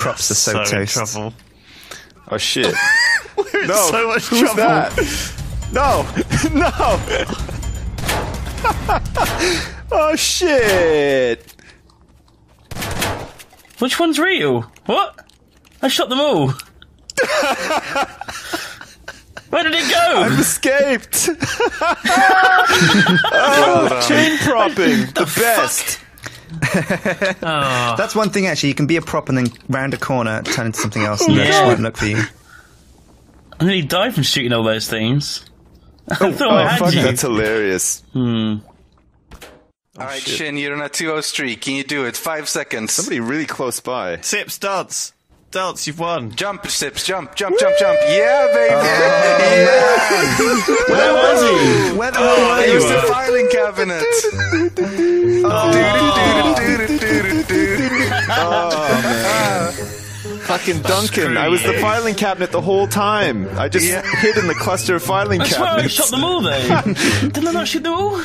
Props are so in trouble. Oh shit. We're in so much trouble. That? No! No! Oh shit! Which one's real? What? I shot them all! Where did it go? I've escaped! Oh, chain propping! The best! Oh. That's one thing actually, you can be a prop and then round a corner turn into something else and they just won't look for you. I nearly died from shooting all those things. I thought I had you. That's hilarious. Hmm. Oh, alright, Shin, you're on a 2-0 streak. Can you do it? 5 seconds. Somebody really close by. Sips, dance. Dance, you've won. Jump, Sips, jump, jump, jump, jump. Yeah, baby! Oh, yeah. Where was he? Where was the filing cabinet? Fucking Duncan, I was the filing cabinet the whole time. I just hid in the cluster of filing cabinets. That's why I shot them all, though. Didn't I not shoot them all?